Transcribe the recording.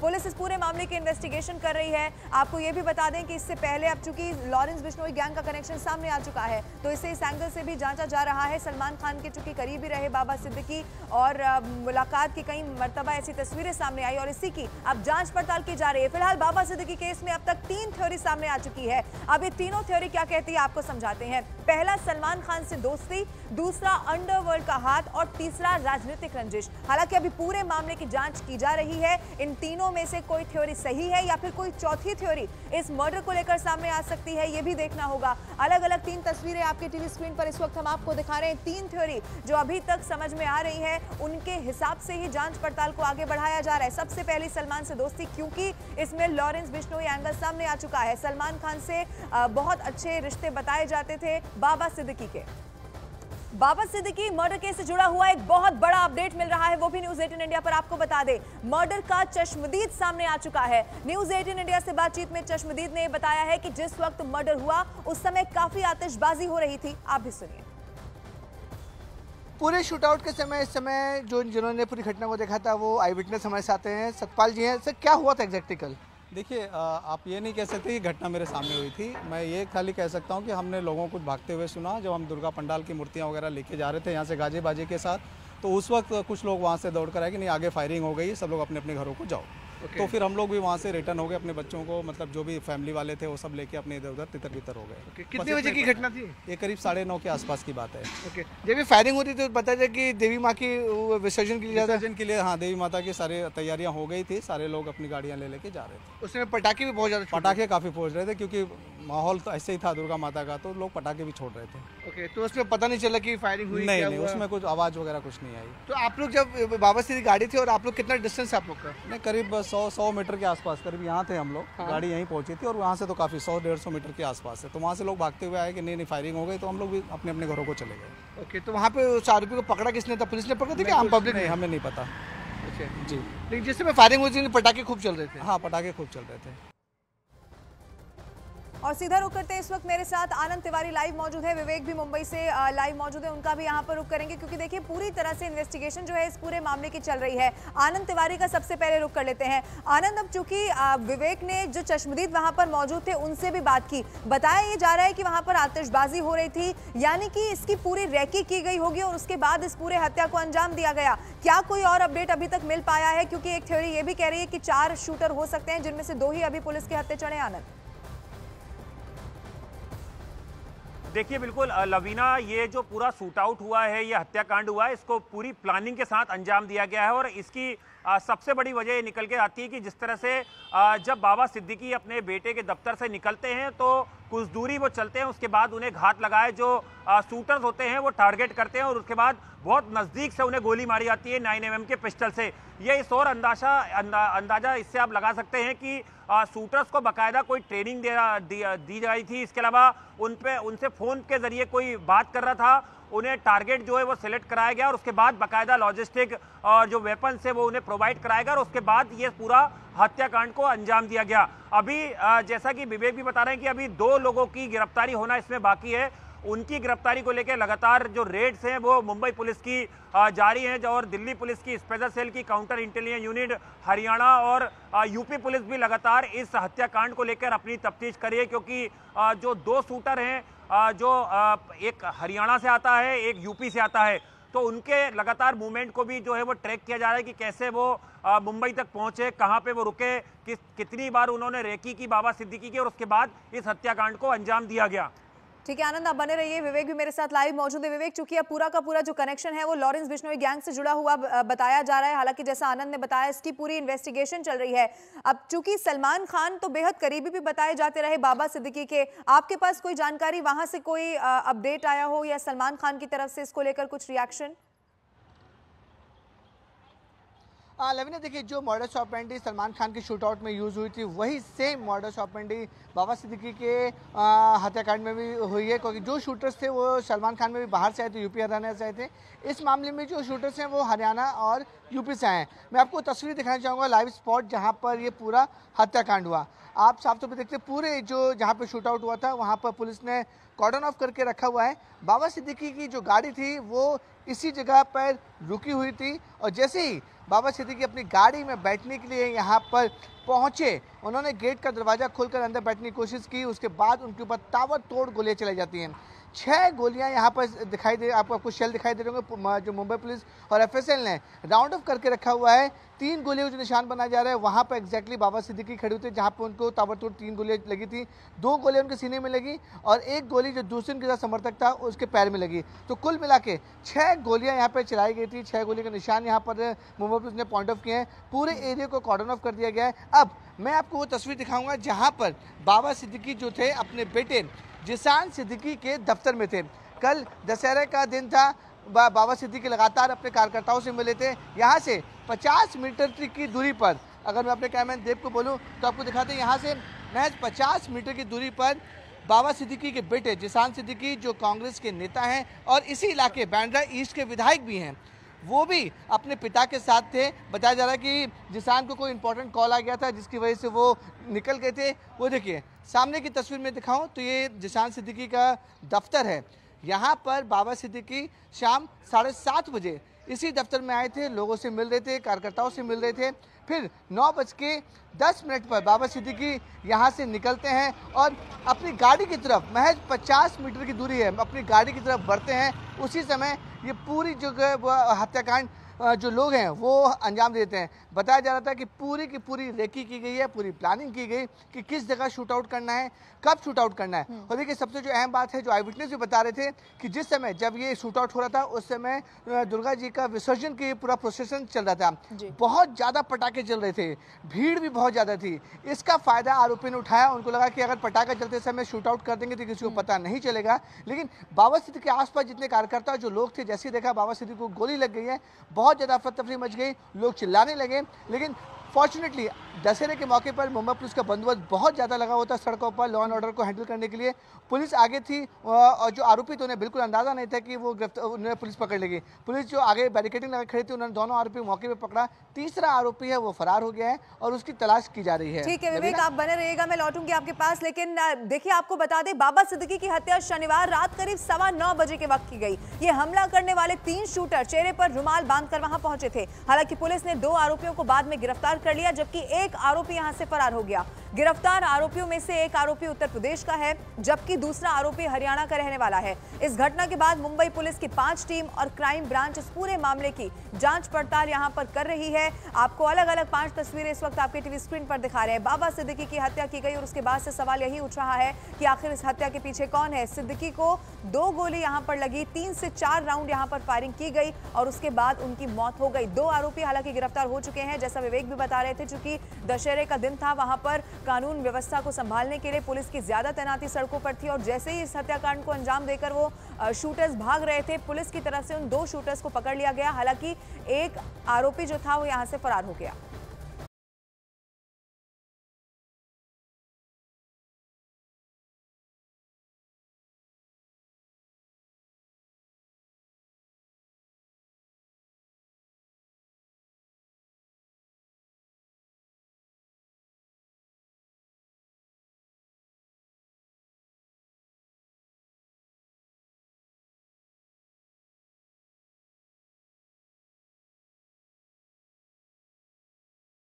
Police इस पूरे मामले की इन्वेस्टिगेशन कर रही है। आपको ये भी बता दें कि इससे पहले अब चूंकि लॉरेंस बिश्नोई गैंग का कनेक्शन सामने आ चुका है, तो इसे इस एंगल से भी जांचा जा रहा है। सलमान खान के चूंकि करीबी रहे बाबा सिद्दीकी और मुलाकात की कई मरतबा ऐसी तस्वीरें सामने आई और इसी की अब जांच पड़ताल की जा रही है। फिलहाल बाबा सिद्दीकी केस में अब तक 3 थ्योरी सामने आ चुकी है। अब ये तीनों थ्योरी क्या कहती है आपको समझाते हैं। पहला, सलमान खान से दोस्ती, दूसरा, अंडरवर्ल्ड का हाथ और तीसरा, राजनीतिक रंजिश। हालांकि अभी पूरे मामले की जांच की जा रही है। इन तीनों में से कोई थ्योरी सही है या फिर कोई चौथी थ्योरी इस मर्डर को लेकर सामने आ सकती है, यह भी देखना होगा। अलग अलग 3 तस्वीरें आपके टीवी स्क्रीन पर इस वक्त हम आपको दिखा रहे हैं। 3 थ्योरी जो अभी तक समझ में आ रही है, उनके हिसाब से ही जांच पड़ताल को आगे बढ़ाया जा रहा है। सबसे पहले सलमान से दोस्ती, क्योंकि इसमें लॉरेंस बिश्नोई एंगल सामने आ चुका है। सलमान खान से बहुत अच्छे रिश्ते बताए जाते थे बाबा सिद्दीकी के। बाबा सिद्दीकी मर्डर केस से जुड़ा हुआ एक बहुत बड़ा अपडेट मिल रहा है, वो भी न्यूज़ 18 इंडिया पर। आपको बता दे, मर्डर का चश्मदीद सामने आ चुका है। न्यूज़ 18 इंडिया से बातचीत में चश्मदीद ने बताया है कि जिस वक्त मर्डर हुआ उस समय काफी आतिशबाजी हो रही थी। आप भी सुनिए। पूरे शूटआउट के समय इस समय जिन्होंने पूरी घटना को देखा था वो आई विटनेस हमारे साथ हैं। सतपाल जी हैं, सर क्या हुआ था एग्जैक्टली कल? देखिए, आप ये नहीं कह सकते कि घटना मेरे सामने हुई थी। मैं ये खाली कह सकता हूँ कि हमने लोगों को भागते हुए सुना। जब हम दुर्गा पंडाल की मूर्तियाँ वगैरह लेके जा रहे थे यहाँ से गाजे बाजे के साथ, तो उस वक्त कुछ लोग वहाँ से दौड़ कर आए कि नहीं आगे फायरिंग हो गई, सब लोग अपने अपने घरों को जाओ। तो फिर हम लोग भी वहाँ से रिटर्न हो गए, अपने बच्चों को मतलब जो भी फैमिली वाले थे वो सब लेके अपने इधर उधर तितर बितर हो गए। कितने बजे की घटना थी? ये करीब 9:30 के आसपास की बात है। जब भी फायरिंग होती थी तो पता चला कि देवी माँ की विसर्जन के लिए हाँ देवी माता की सारी तैयारियाँ हो गई थी। सारे लोग अपनी गाड़ियाँ ले लेके जा रहे थे। उसमें पटाखे भी बहुत ज़्यादा, पटाखे काफ़ी पहुँच रहे थे क्योंकि माहौल तो ऐसे ही था दुर्गा माता का, तो लोग पटाखे भी छोड़ रहे थे। ओके, तो उसमें पता नहीं चला कि फायरिंग हुई? नहीं, उसमें कुछ आवाज़ वगैरह कुछ नहीं आई। तो आप लोग जब बाबा सिद्दीकी गाड़ी थी और आप लोग कितना डिस्टेंस आप लोग का? नहीं, करीब 100 मीटर के आसपास करीब यहाँ थे हम लोग। हाँ। गाड़ी यहीं पहुँची थी और वहाँ से तो काफ़ी 100-150 मीटर के आसपास है। तो वहाँ से लोग भागते हुए आए कि नहीं फायरिंग हो गई, तो हम लोग भी अपने अपने घरों को चले गए। ओके, तो वहाँ पर उस आरोपी को पकड़ा किसने था? पुलिस ने पकड़ा था कि आम पब्लिक ने? हमें नहीं पता जी, लेकिन जिससे मैं फायरिंग हुई थी पटाखे खूब चल रहे थे। हाँ, पटाखे खूब चल रहे थे। और सीधा रुक करते हैं, इस वक्त मेरे साथ आनंद तिवारी लाइव मौजूद है, विवेक भी मुंबई से लाइव मौजूद है, उनका भी यहाँ पर रुक करेंगे क्योंकि देखिए पूरी तरह से इन्वेस्टिगेशन जो है इस पूरे मामले की चल रही है। आनंद तिवारी का सबसे पहले रुक कर लेते हैं। आनंद, अब चूंकि विवेक ने जो चश्मदीद वहाँ पर मौजूद थे उनसे भी बात की, बताया ये जा रहा है कि वहाँ पर आतिशबाजी हो रही थी, यानी कि इसकी पूरी रेकी की गई होगी और उसके बाद इस पूरे हत्या को अंजाम दिया गया। क्या कोई और अपडेट अभी तक मिल पाया है? क्योंकि एक थ्योरी ये भी कह रही है कि 4 शूटर हो सकते हैं, जिनमें से 2 ही अभी पुलिस के हत्थे चढ़े। आनंद देखिए, बिल्कुल लवीना, ये जो पूरा शूट आउट हुआ है, ये हत्याकांड हुआ है, इसको पूरी प्लानिंग के साथ अंजाम दिया गया है। और इसकी सबसे बड़ी वजह ये निकल के आती है कि जिस तरह से जब बाबा सिद्दीकी अपने बेटे के दफ्तर से निकलते हैं तो कुछ दूरी वो चलते हैं, उसके बाद उन्हें घात लगाए जो शूटर्स होते हैं वो टारगेट करते हैं और उसके बाद बहुत नज़दीक से उन्हें गोली मारी जाती है 9mm के पिस्टल से। ये इस और अंदाज़ा इससे आप लगा सकते हैं कि शूटर्स को बाकायदा कोई ट्रेनिंग दी जा रही थी। इसके अलावा उनसे फ़ोन के ज़रिए कोई बात कर रहा था, उन्हें टारगेट जो है वो सिलेक्ट कराया गया और उसके बाद बाकायदा लॉजिस्टिक और जो वेपन्स है वो उन्हें प्रोवाइड कराया गया और उसके बाद ये पूरा हत्याकांड को अंजाम दिया गया। अभी जैसा कि विवेक भी बता रहे हैं कि अभी 2 लोगों की गिरफ्तारी होना इसमें बाकी है। उनकी गिरफ्तारी को लेकर लगातार जो रेड्स हैं वो मुंबई पुलिस की जारी हैं और दिल्ली पुलिस की स्पेशल सेल की काउंटर इंटेलिजेंस यूनिट, हरियाणा और यूपी पुलिस भी लगातार इस हत्याकांड को लेकर अपनी तफ्तीश करी है क्योंकि जो 2 शूटर हैं, जो एक हरियाणा से आता है, एक यूपी से आता है, तो उनके लगातार मूवमेंट को भी जो है वो ट्रैक किया जा रहा है कि कैसे वो मुंबई तक पहुंचे, कहां पे वो रुके, कितनी बार उन्होंने रेकी की बाबा सिद्दीकी की और उसके बाद इस हत्याकांड को अंजाम दिया गया। ठीक है आनंद, आप बने रहिए, विवेक भी मेरे साथ लाइव मौजूद है। विवेक, चूंकि अब पूरा का पूरा जो कनेक्शन है वो लॉरेंस बिश्नोई गैंग से जुड़ा हुआ बताया जा रहा है। हालांकि जैसा आनंद ने बताया इसकी पूरी इन्वेस्टिगेशन चल रही है। अब चूंकि सलमान खान तो बेहद करीबी भी बताए जाते रहे बाबा सिद्दीकी के, आपके पास कोई जानकारी वहां से कोई अपडेट आया हो या सलमान खान की तरफ से इसको लेकर कुछ रिएक्शन? लवीना देखिए, जो मॉडस ऑपरेंडी सलमान खान की शूटआउट में यूज़ हुई थी वही same modus operandi Baba Siddiqui के हत्याकांड में भी हुई है क्योंकि जो शूटर्स थे वो सलमान खान में भी बाहर से आए थे, यूपी हरियाणा से आए थे। इस मामले में जो शूटर्स हैं वो हरियाणा और यूपी से आए हैं। मैं आपको तस्वीर दिखाना चाहूँगा, लाइव स्पॉट जहाँ पर ये पूरा हत्याकांड हुआ। आप साफ तौर पर देखते हैं पूरे जो जहाँ पर शूट आउट हुआ था वहाँ पर पुलिस ने कॉर्डन ऑफ करके रखा हुआ है। बाबा सिद्दीकी की जो गाड़ी थी वो इसी जगह पर रुकी हुई थी और जैसे ही बाबा सिद्दीकी अपनी गाड़ी में बैठने के लिए यहाँ पर पहुँचे, उन्होंने गेट का दरवाज़ा खोलकर अंदर बैठने की कोशिश की। उसके बाद उनके ऊपर ताबड़तोड़ गोलियाँ चलाई जाती हैं। 6 गोलियां यहाँ पर दिखाई दे, आपको शेल दिखाई दे रहे होंगे जो मुंबई पुलिस और एफएसएल ने राउंड ऑफ करके रखा हुआ है। 3 गोलियों का जो निशान बनाया जा रहा है वहाँ पर एक्जैक्टली बाबा सिद्दीकी खड़े हुए थे, जहाँ पर उनको ताबड़तोड़ 3 गोलियाँ लगी थी। 2 गोलियाँ उनके सीने में लगी और 1 गोली जो दूसरे उनके साथ समर्थक था उसके पैर में लगी। तो कुल मिला के 6 गोलियाँ यहाँ पर चलाई गई थी। 6 गोली का निशान यहाँ पर मुंबई पुलिस ने पॉइंट ऑफ किए हैं। पूरे एरिया को कॉर्डन ऑफ कर दिया गया है। अब मैं आपको वो तस्वीर दिखाऊंगा जहाँ पर बाबा सिद्दीकी जो थे अपने बेटे जिशान सिद्दीकी के दफ्तर में थे। कल दशहरे का दिन था, बाबा सिद्दीकी लगातार अपने कार्यकर्ताओं से मिले थे। यहाँ से 50 मीटर की दूरी पर, अगर मैं अपने कैमरा देव को बोलूँ तो आपको दिखाते हैं, यहाँ से महज 50 मीटर की दूरी पर बाबा सिद्दीकी के बेटे जिशान सिद्दीकी जो कांग्रेस के नेता हैं और इसी इलाके बांद्रा ईस्ट के विधायक भी हैं, वो भी अपने पिता के साथ थे। बताया जा रहा है कि जिशान को कोई इंपॉर्टेंट कॉल आ गया था जिसकी वजह से वो निकल गए थे। वो देखिए सामने की तस्वीर में दिखाऊं तो ये जिशान सिद्दीकी का दफ्तर है। यहाँ पर बाबा सिद्दीकी शाम 7:30 बजे इसी दफ्तर में आए थे, लोगों से मिल रहे थे, कार्यकर्ताओं से मिल रहे थे। फिर 9:10 पर बाबा सिद्दीकी यहाँ से निकलते हैं और अपनी गाड़ी की तरफ, महज 50 मीटर की दूरी है, अपनी गाड़ी की तरफ बढ़ते हैं। उसी समय ये पूरी जगह हत्याकांड जो लोग हैं वो अंजाम देते हैं। बताया जा रहा था कि पूरी की पूरी रेकी की गई है, पूरी प्लानिंग की गई कि किस जगह शूट आउट करना है, कब शूट आउट करना है। और देखिए सबसे जो अहम बात है, जो आई विटनेस भी बता रहे थे कि जिस समय जब ये शूट आउट हो रहा था उस समय दुर्गा जी का विसर्जन की पूरा प्रोसेसन चल रहा था। बहुत ज़्यादा पटाखे चल रहे थे, भीड़ भी बहुत ज़्यादा थी। इसका फ़ायदा आरोपी ने उठाया। उनको लगा कि अगर पटाखा चलते समय शूट आउट कर देंगे तो किसी को पता नहीं चलेगा। लेकिन बाबा सिद्दीकी के आसपास जितने कार्यकर्ता जो लोग थे, जैसे ही देखा बाबा सिद्दीकी को गोली लग गई है, बहुत ज़्यादा अफरा-तफरी मच गई, लोग चिल्लाने लगे। लेकिन फॉर्चुनेटली दशहरे के मौके पर मुंबई पुलिस का बंदोबस्त बहुत ज़्यादा लगा होता सड़कों पर, लॉ एंड ऑर्डर को हैंडल करने के लिए पुलिस आगे थी। और जो आरोपी थे उन्हें बिल्कुल अंदाज़ा नहीं था कि वो उन्हें पुलिस पकड़ लेगी। पुलिस जो आगे बैरिकेडिंग लगा खड़ी थी, उन्होंने दोनों आरोपी मौके पर पकड़ा। तीसरा आरोपी है वो फरार हो गया है और उसकी तलाश की जा रही है। ठीक है विवेक, आप बने रहिएगा, मैं लौटूंगी आपके पास। लेकिन देखिए आपको बता दें, बाबा सिद्दीकी की हत्या शनिवार रात करीब 9:15 बजे के वक्त की गई। ये हमला करने वाले 3 शूटर चेहरे पर रुमाल बांध कर वहां पहुंचे थे। हालांकि पुलिस ने 2 आरोपियों को बाद में गिरफ्तार कर लिया, जबकि 1 आरोपी यहां से फरार हो गया। गिरफ्तार आरोपियों में से 1 आरोपी उत्तर प्रदेश का है, जबकि दूसरा आरोपी हरियाणा का रहने वाला है। इस घटना के बाद मुंबई पुलिस की 5 टीम और क्राइम ब्रांच इस पूरे मामले की जांच पड़ताल यहां पर कर रही है। आपको अलग-अलग 5 तस्वीरें इस वक्त आपके टीवी स्क्रीन पर दिखा रहे हैं। बाबा सिद्दीकी की हत्या की गई और उसके बाद से सवाल यही उठ रहा है कि आखिर इस हत्या के पीछे कौन है। सिद्दीकी को 2 गोली यहाँ पर लगी, 3 से 4 राउंड यहाँ पर फायरिंग की गई और उसके बाद उनकी मौत हो गई। 2 आरोपी हालांकि गिरफ्तार हो चुके हैं, जैसा विवेक भी बता रहे थे। चूंकि दशहरे का दिन था, वहां पर कानून व्यवस्था को संभालने के लिए पुलिस की ज्यादा तैनाती सड़कों पर थी और जैसे ही इस हत्याकांड को अंजाम देकर वो शूटर्स भाग रहे थे, पुलिस की तरफ से उन 2 शूटर्स को पकड़ लिया गया। हालांकि 1 आरोपी जो था वो यहां से फरार हो गया।